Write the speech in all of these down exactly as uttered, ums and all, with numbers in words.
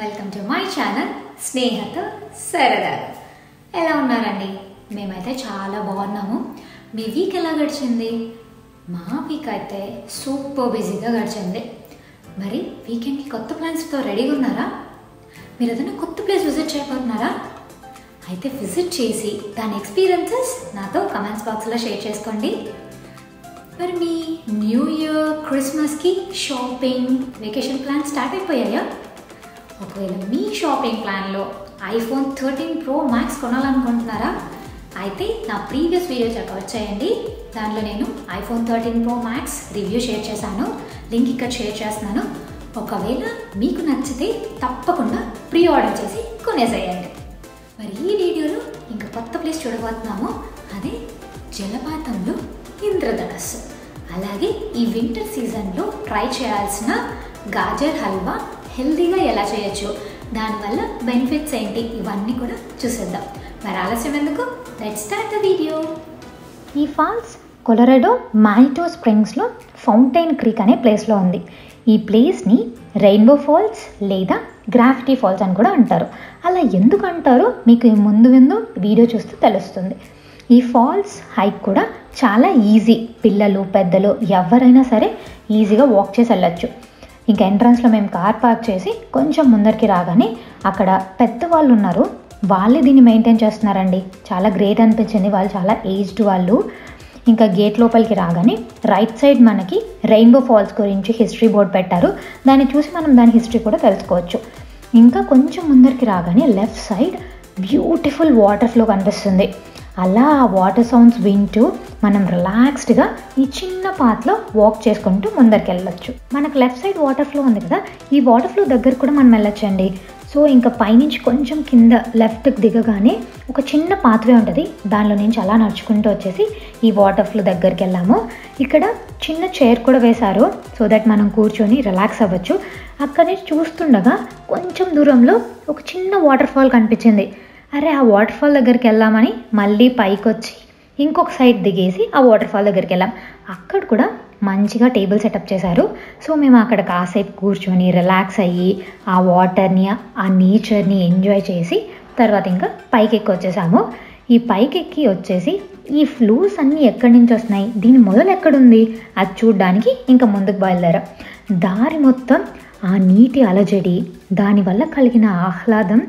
Welcome to my channel స్నేహతో సరదాగా. ఎలా ఉన్నారండి? మేమైతే చాలా బాగున్నాము. మీ వీక్ ఎలా గడిచింది? మా వీక్ అయితే సూపర్ బిజీగా గడిచింది. మరి వీకెండ్కి కొత్త ప్లాన్స్తో రెడీగా ఉన్నారా? మీరు ఏదైనా కొత్త ప్లేస్ విజిట్ చేయబోతున్నారా? అయితే విజిట్ చేసి దాని ఎక్స్పీరియన్సెస్ నాతో కమెంట్స్ బాక్స్లో షేర్ చేసుకోండి. మరి మీ న్యూ ఇయర్, క్రిస్మస్కి షాపింగ్, వెకేషన్ ప్లాన్ స్టార్ట్ అయిపోయాయా? ఒకవేళ మీ షాపింగ్ ప్లాన్లో ఐఫోన్ థర్టీన్ ప్రో మ్యాక్స్ కొనాలనుకుంటున్నారా? అయితే నా ప్రీవియస్ వీడియో చెక్అవుట్ చేయండి. దాంట్లో నేను iPhone thirteen pro max review share చేశాను. లింక్ ఇక్కడ షేర్ చేస్తున్నాను. ఒకవేళ మీకు నచ్చితే తప్పకుండా ప్రీ ఆర్డర్ చేసి కొనేసేయండి. మరి ఈ వీడియోలో ఇంకా కొత్త ప్లేస్ చూడబోతున్నాము. అదే జలపాతంలో ఇంద్రధనస్సు, అలాగే ఈ వింటర్ సీజన్లో ట్రై చేయాల్సిన గాజర్ హల్వా హెల్దీగా ఎలా చేయొచ్చు, దానివల్ల బెనిఫిట్స్ ఏంటి, ఇవన్నీ కూడా చూసేద్దాం. మరి ఆలస్యం ఎందుకు, లెట్స్ స్టార్ట్ ద వీడియో. ఈ ఫాల్స్ కొలరాడో మ్యానిటో స్ప్రింగ్స్లో ఫౌంటైన్ క్రీక్ అనే ప్లేస్లో ఉంది. ఈ ప్లేస్ని రెయిన్బో ఫాల్స్ లేదా గ్రాఫిటీ ఫాల్స్ అని కూడా అంటారు. అలా ఎందుకు అంటారో మీకు ముందు ముందు వీడియో చూస్తూ తెలుస్తుంది. ఈ ఫాల్స్ హైక్ కూడా చాలా ఈజీ. పిల్లలు, పెద్దలు ఎవరైనా సరే ఈజీగా వాక్ చేసి వెళ్ళచ్చు. ఇంకా ఎంట్రన్స్లో మేము కార్ పార్క్ చేసి కొంచెం ముందరికి రాగానే అక్కడ పెద్దవాళ్ళు ఉన్నారు. వాళ్ళే దీన్ని మెయింటైన్ చేస్తున్నారండి. చాలా గ్రేట్ అనిపించింది. వాళ్ళు చాలా ఏజ్డ్ వాళ్ళు. ఇంకా గేట్ లోపలికి రాగానే రైట్ సైడ్ మనకి రెయిన్బో ఫాల్స్ గురించి హిస్టరీ బోర్డ్ పెట్టారు. దాన్ని చూసి మనం దాని హిస్టరీ కూడా తెలుసుకోవచ్చు. ఇంకా కొంచెం ముందరికి రాగానే left side beautiful water flow కనిపిస్తుంది. అలా వాటర్ సౌండ్స్ వింటూ మనం రిలాక్స్డ్గా ఈ చిన్న పాత్లో వాక్ చేసుకుంటూ ముందరికి వెళ్ళొచ్చు. మనకు లెఫ్ట్ సైడ్ వాటర్ ఫ్లో ఉంది కదా, ఈ వాటర్ ఫ్లో దగ్గర కూడా మనం వెళ్ళొచ్చండి. సో ఇంకా పైనుంచి కొంచెం కింద లెఫ్ట్కి దిగగానే ఒక చిన్న పాత్వే ఉంటుంది. దానిలో నుంచి అలా నడుచుకుంటూ వచ్చేసి ఈ వాటర్ ఫ్లో దగ్గరికి వెళ్ళాము. ఇక్కడ చిన్న చైర్ కూడా వేశారు, సో దట్ మనం కూర్చొని రిలాక్స్ అవ్వచ్చు. అక్కడి నుంచి చూస్తుండగా కొంచెం దూరంలో ఒక చిన్న వాటర్ ఫాల్ కనిపించింది. అరే, ఆ వాటర్ ఫాల్ దగ్గరికి వెళ్దామని మళ్ళీ పైకి వచ్చి ఇంకొక సైడ్ దిగేసి ఆ వాటర్ ఫాల్ దగ్గరికి వెళ్ళాం. అక్కడ కూడా మంచిగా టేబుల్ సెటప్ చేశారు. సో మేము అక్కడ కాసేపు కూర్చొని రిలాక్స్ అయ్యి ఆ వాటర్ని, ఆ నేచర్ని ఎంజాయ్ చేసి తర్వాత ఇంకా పైకి ఎక్కి వచ్చేసాము. ఈ పైకి ఎక్కి వచ్చేసి ఈ ఫ్లూస్ అన్నీ ఎక్కడి నుంచి వస్తున్నాయి, దీని మొదలు ఎక్కడుంది అది చూడడానికి ఇంకా ముందుకు బయలుదేరాం. దారి మొత్తం ఆ నీటి అలజడి, దానివల్ల కలిగిన ఆహ్లాదం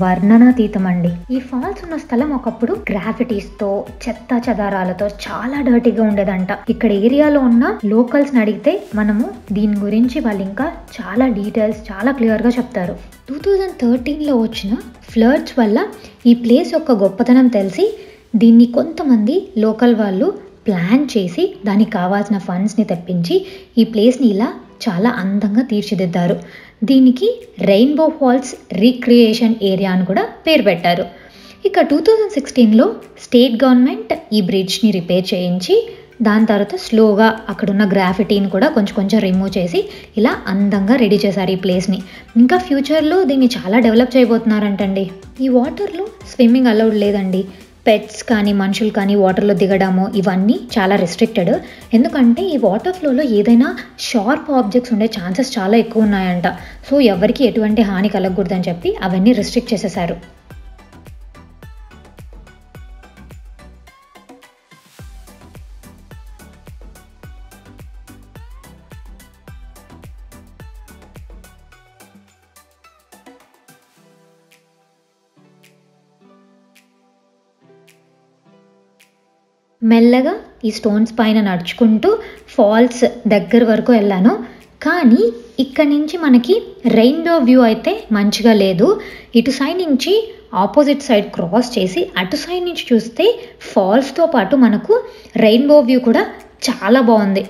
వర్ణనాతీతం అండి. ఈ ఫాల్స్ ఉన్న స్థలం ఒకప్పుడు గ్రాఫిటీస్తో, చెత్త చెదారాలతో చాలా డర్టీగా ఉండేదంట. ఇక్కడ ఏరియాలో ఉన్న లోకల్స్ని అడిగితే మనము దీని గురించి వాళ్ళు ఇంకా చాలా డీటెయిల్స్ చాలా క్లియర్గా చెప్తారు. టూ థౌజండ్ థర్టీన్లో వచ్చిన ఫ్లడ్స్ వల్ల ఈ ప్లేస్ యొక్క గొప్పతనం తెలిసి దీన్ని కొంతమంది లోకల్ వాళ్ళు ప్లాన్ చేసి దానికి కావాల్సిన ఫండ్స్ని తెప్పించి ఈ ప్లేస్ని ఇలా చాలా అందంగా తీర్చిదిద్దారు. దీనికి రెయిన్బో ఫాల్స్ రీక్రియేషన్ ఏరియా అని కూడా పేరు పెట్టారు. ఇక టూ థౌజండ్ సిక్స్టీన్లో స్టేట్ గవర్నమెంట్ ఈ బ్రిడ్జ్ని రిపేర్ చేయించి దాని తర్వాత స్లోగా అక్కడున్న గ్రాఫిటీని కూడా కొంచెం కొంచెం రిమూవ్ చేసి ఇలా అందంగా రెడీ చేశారు ఈ ప్లేస్ని. ఇంకా ఫ్యూచర్లో దీన్ని చాలా డెవలప్ చేయబోతున్నారంటండి. ఈ వాటర్లో స్విమ్మింగ్ అలౌడ్ లేదండి. పెట్స్ కానీ మనుషులు కానీ వాటర్లో దిగడము ఇవన్నీ చాలా రెస్ట్రిక్టెడ్. ఎందుకంటే ఈ వాటర్ ఫ్లోలో ఏదైనా షార్ప్ ఆబ్జెక్ట్స్ ఉండే ఛాన్సెస్ చాలా ఎక్కువ ఉన్నాయంట. సో ఎవరికి ఎటువంటి హాని కలగకూడదని చెప్పి అవన్నీ రెస్ట్రిక్ట్ చేసేసారు. మెల్లగా ఈ స్టోన్స్ పైన నడుచుకుంటూ ఫాల్స్ దగ్గర వరకు వెళ్ళాను. కానీ ఇక్కడి నుంచి మనకి రెయిన్బో వ్యూ అయితే మంచిగా లేదు. ఇటు సైడ్ నుంచి ఆపోజిట్ సైడ్ క్రాస్ చేసి అటు సైడ్ నుంచి చూస్తే ఫాల్స్తో పాటు మనకు రెయిన్బో వ్యూ కూడా చాలా బాగుంది.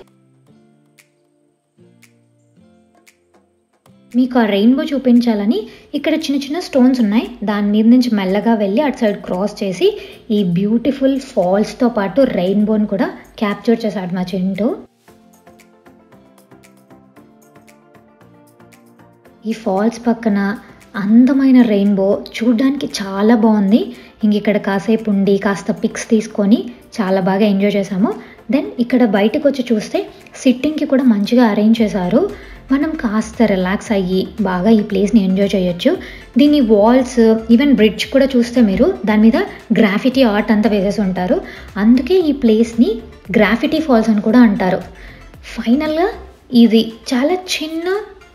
మీకు ఆ రెయిన్బో చూపించాలని ఇక్కడ చిన్న చిన్న స్టోన్స్ ఉన్నాయి. దాని మీద నుంచి మెల్లగా వెళ్ళి అటు సైడ్ క్రాస్ చేసి ఈ బ్యూటిఫుల్ ఫాల్స్తో పాటు రెయిన్బోని కూడా క్యాప్చర్ చేశాడు మా చింటూ. ఈ ఫాల్స్ పక్కన అందమైన రెయిన్బో చూడ్డానికి చాలా బాగుంది. ఇంక ఇక్కడ కాసేపు ఉండి కాస్త పిక్స్ తీసుకొని చాలా బాగా ఎంజాయ్ చేసాము. దెన్ ఇక్కడ బయటకు వచ్చి చూస్తే సిట్టింగ్కి కూడా మంచిగా అరేంజ్ చేశారు. మనం కాస్త రిలాక్స్ అయ్యి బాగా ఈ ప్లేస్ని ఎంజాయ్ చేయొచ్చు. దీని వాల్స్ ఈవెన్ బ్రిడ్జ్ కూడా చూస్తే మీరు దాని మీద గ్రాఫిటీ ఆర్ట్ అంతా వేసేసి ఉంటారు. అందుకే ఈ ప్లేస్ని గ్రాఫిటీ ఫాల్స్ అని కూడా అంటారు. ఫైనల్గా ఇది చాలా చిన్న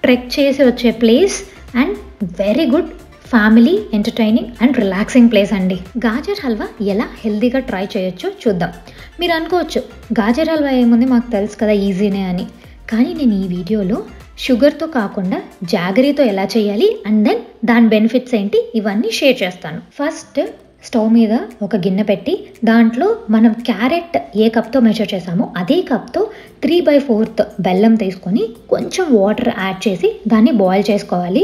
ట్రెక్ చేసి వచ్చే place and very good family entertaining and relaxing place అండి. గాజర్ హల్వా ఎలా హెల్దీగా ట్రై చేయొచ్చో చూద్దాం. మీరు అనుకోవచ్చు గాజర్ హల్వా ఏముంది మాకు తెలుసు కదా ఈజీనే అని, కానీ నేను ఈ వీడియోలో షుగర్తో కాకుండా జాగరీతో ఎలా చేయాలి అండ్ దెన్ దాని బెనిఫిట్స్ ఏంటి ఇవన్నీ షేర్ చేస్తాను. ఫస్ట్ స్టవ్ మీద ఒక గిన్నె పెట్టి దాంట్లో మనం క్యారెట్ ఏ కప్తో మెజర్ చేసామో అదే కప్తో త్రీ బై ఫోర్త్ బెల్లం తీసుకొని కొంచెం వాటర్ యాడ్ చేసి దాన్ని బాయిల్ చేసుకోవాలి.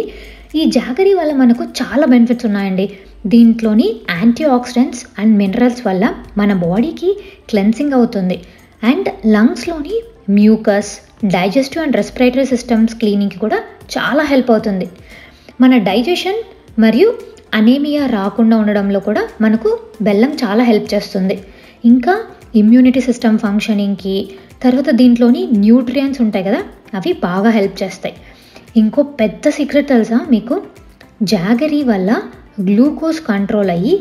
ఈ జాగరీ వల్ల మనకు చాలా బెనిఫిట్స్ ఉన్నాయండి. దీంట్లోని యాంటీ ఆక్సిడెంట్స్ అండ్ మినరల్స్ వల్ల మన బాడీకి క్లెన్సింగ్ అవుతుంది అండ్ లంగ్స్లోని mucus, digestive and respiratory systems క్లీనింగ్కి కూడా చాలా హెల్ప్ అవుతుంది. మన డైజెషన్ మరియు అనేమియా రాకుండా ఉండడంలో కూడా మనకు బెల్లం చాలా హెల్ప్ చేస్తుంది. ఇంకా ఇమ్యూనిటీ సిస్టమ్ ఫంక్షనింగ్కి, తర్వాత దీంట్లోని న్యూట్రియన్స్ ఉంటాయి కదా అవి బాగా హెల్ప్ చేస్తాయి. ఇంకో పెద్ద సీక్రెట్ తెలుసా మీకు, జాగరీ వల్ల గ్లూకోజ్ కంట్రోల్ అయ్యి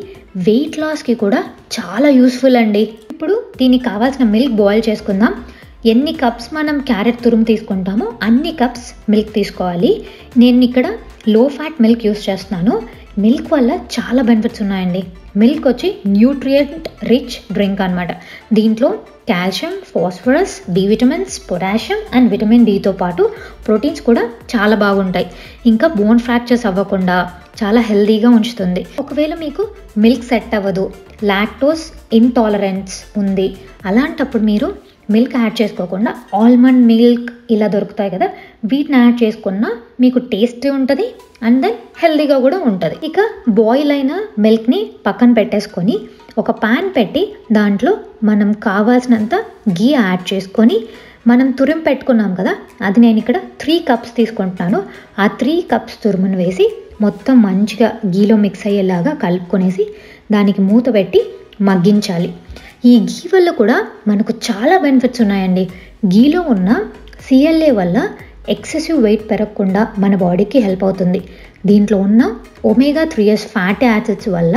వెయిట్ లాస్కి కూడా చాలా యూస్ఫుల్ అండి. ఇప్పుడు దీనికి కావాల్సిన మిల్క్ బాయిల్ చేసుకుందాం. ఎన్ని కప్స్ మనం క్యారెట్ తురుము తీసుకుంటామో అన్ని కప్స్ మిల్క్ తీసుకోవాలి. నేను ఇక్కడ లో ఫ్యాట్ మిల్క్ యూస్ చేస్తున్నాను. మిల్క్ వల్ల చాలా బెనిఫిట్స్ ఉన్నాయండి. మిల్క్ వచ్చి న్యూట్రియంట్ రిచ్ డ్రింక్ అనమాట. దీంట్లో calcium, phosphorus, B vitamins, potassium and vitamin డితో పాటు ప్రోటీన్స్ కూడా చాలా బాగుంటాయి. ఇంకా బోన్ ఫ్రాక్చర్స్ అవ్వకుండా చాలా హెల్దీగా ఉంచుతుంది. ఒకవేళ మీకు మిల్క్ సెట్ అవ్వదు, లాక్టోస్ ఇంటాలరెన్స్ ఉంది, అలాంటప్పుడు మీరు మిల్క్ యాడ్ చేసుకోకుండా ఆల్మండ్ మిల్క్ ఇలా దొరుకుతాయి కదా వీటిని యాడ్ చేసుకున్నా మీకు టేస్ట్ ఉంటుంది అండ్ దెన్ హెల్దీగా కూడా ఉంటుంది. ఇక బాయిల్ అయిన మిల్క్ని పక్కన పెట్టేసుకొని ఒక ప్యాన్ పెట్టి దాంట్లో మనం కావాల్సినంత గీ యాడ్ చేసుకొని మనం తురుము పెట్టుకున్నాం కదా అది నేను ఇక్కడ త్రీ కప్స్ తీసుకుంటున్నాను. ఆ త్రీ కప్స్ తురుమును వేసి మొత్తం మంచిగా గీలో మిక్స్ అయ్యేలాగా కలుపుకొనేసి దానికి మూత పెట్టి మగ్గించాలి. ఈ గీ వల్ల కూడా మనకు చాలా బెనిఫిట్స్ ఉన్నాయండి. గీలో ఉన్న సిఎల్ఏ వల్ల ఎక్సెసివ్ వెయిట్ పెరగకుండా మన బాడీకి హెల్ప్ అవుతుంది. దీంట్లో ఉన్న omega threes fatty acids వల్ల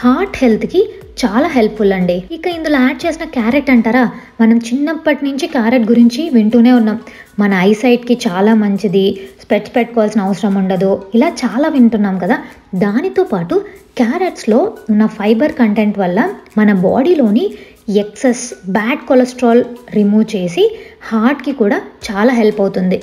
హార్ట్ హెల్త్కి చాలా హెల్ప్ఫుల్ అండి. ఇక ఇందులో యాడ్ చేసిన క్యారెట్ అంటారా, మనం చిన్నప్పటి నుంచి క్యారెట్ గురించి వింటూనే ఉన్నాం. మన ఐసైట్కి చాలా మంచిది, స్పెట్స్ పెట్టుకోవాల్సిన అవసరం ఉండదు, ఇలా చాలా వింటున్నాం కదా. దానితో పాటు క్యారెట్స్లో ఉన్న ఫైబర్ కంటెంట్ వల్ల మన బాడీలోని ఎక్సెస్ బ్యాడ్ కొలెస్ట్రాల్ రిమూవ్ చేసి హార్ట్కి కూడా చాలా హెల్ప్ అవుతుంది.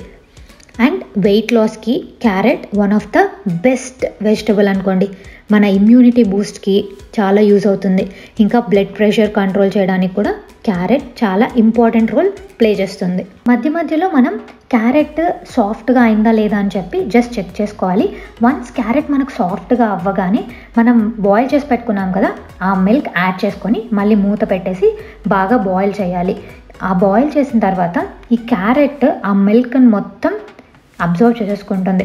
అండ్ వెయిట్ లాస్కి carrot one of the best vegetable అనుకోండి. మన ఇమ్యూనిటీ బూస్ట్కి చాలా యూజ్ అవుతుంది. ఇంకా బ్లడ్ ప్రెషర్ కంట్రోల్ చేయడానికి కూడా క్యారెట్ చాలా ఇంపార్టెంట్ రోల్ ప్లే చేస్తుంది. మధ్య మధ్యలో మనం క్యారెట్ సాఫ్ట్గా అయిందా లేదా అని చెప్పి జస్ట్ చెక్ చేసుకోవాలి. వన్స్ క్యారెట్ మనకు సాఫ్ట్గా అవ్వగానే మనం బాయిల్ చేసి పెట్టుకున్నాం కదా ఆ మిల్క్ యాడ్ చేసుకొని మళ్ళీ మూత పెట్టేసి బాగా బాయిల్ చేయాలి. ఆ బాయిల్ చేసిన తర్వాత ఈ క్యారెట్ ఆ మిల్క్ని మొత్తం అబ్జర్వ్ చేసేసుకుంటుంది.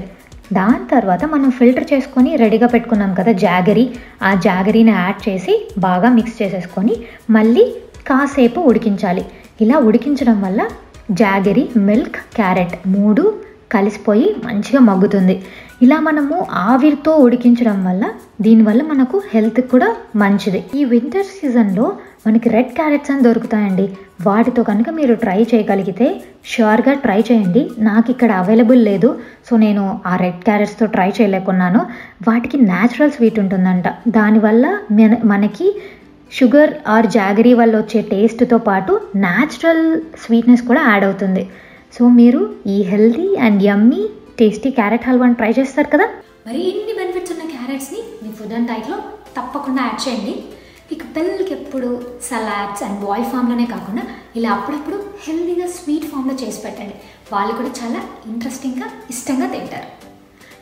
దాని తర్వాత మనం ఫిల్టర్ చేసుకొని రెడీగా పెట్టుకున్నాం కదా జాగరీ, ఆ జాగరీని యాడ్ చేసి బాగా మిక్స్ చేసేసుకొని మళ్ళీ కాసేపు ఉడికించాలి. ఇలా ఉడికించడం వల్ల జాగరీ, మిల్క్, క్యారెట్ మూడు కలిసిపోయి మంచిగా మగ్గుతుంది. ఇలా మనము ఆవిరితో ఉడికించడం వల్ల దీనివల్ల మనకు హెల్త్కి కూడా మంచిది. ఈ వింటర్ సీజన్లో మనకి రెడ్ క్యారెట్స్ అని దొరుకుతాయండి. వాటితో కనుక మీరు ట్రై చేయగలిగితే ష్యూర్గా ట్రై చేయండి. నాకు ఇక్కడ అవైలబుల్ లేదు, సో నేను ఆ రెడ్ క్యారెట్స్తో ట్రై చేయలేకున్నాను. వాటికి న్యాచురల్ స్వీట్ ఉంటుందంట. దానివల్ల మన మనకి షుగర్ ఆర్ జాగరీ వల్ల వచ్చే టేస్ట్తో పాటు న్యాచురల్ స్వీట్నెస్ కూడా యాడ్ అవుతుంది. సో మీరు ఈ healthy and yummy tasty carrot హల్వాని ట్రై చేస్తారు కదా. మరి ఎన్ని బెనిఫిట్స్ ఉన్న క్యారెట్స్ని మీ ఫుడ్ అండ్ డైట్లో తప్పకుండా యాడ్ చేయండి. ఇక పిల్లలకి ఎప్పుడు సలాడ్స్ అండ్ బాయిల్ ఫామ్లోనే కాకుండా ఇలా అప్పుడప్పుడు హెల్దీగా స్వీట్ ఫామ్లో చేసి పెట్టండి. వాళ్ళు కూడా చాలా ఇంట్రెస్టింగ్గా ఇష్టంగా తింటారు.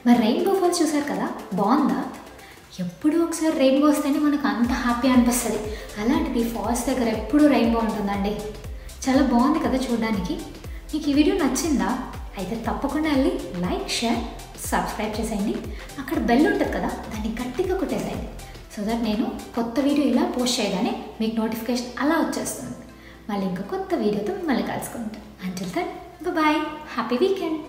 మరి రెయిన్బో ఫాల్స్ చూసారు కదా, బాగుందా? ఎప్పుడూ ఒకసారి రెయిన్బో వస్తేనే మనకు అంత హ్యాపీ అనిపిస్తుంది. అలాంటిది ఫాల్స్ దగ్గర ఎప్పుడూ రెయిన్బో ఉంటుందండి. చాలా బాగుంది కదా చూడడానికి. మీకు ఈ వీడియో నచ్చిందా? అయితే తప్పకుండా వెళ్ళి లైక్, షేర్, సబ్స్క్రైబ్ చేసేయండి. అక్కడ బెల్ ఉంటుంది కదా దాన్ని గట్టిగా కొట్టేసేయండి. సో దట్ నేను కొత్త వీడియో ఇలా పోస్ట్ చేయగానే మీకు నోటిఫికేషన్ అలా వచ్చేస్తుంది. మళ్ళీ ఇంకా కొత్త వీడియోతో మిమ్మల్ని కలుసుకుంటాను. Until that, bye, happy weekend.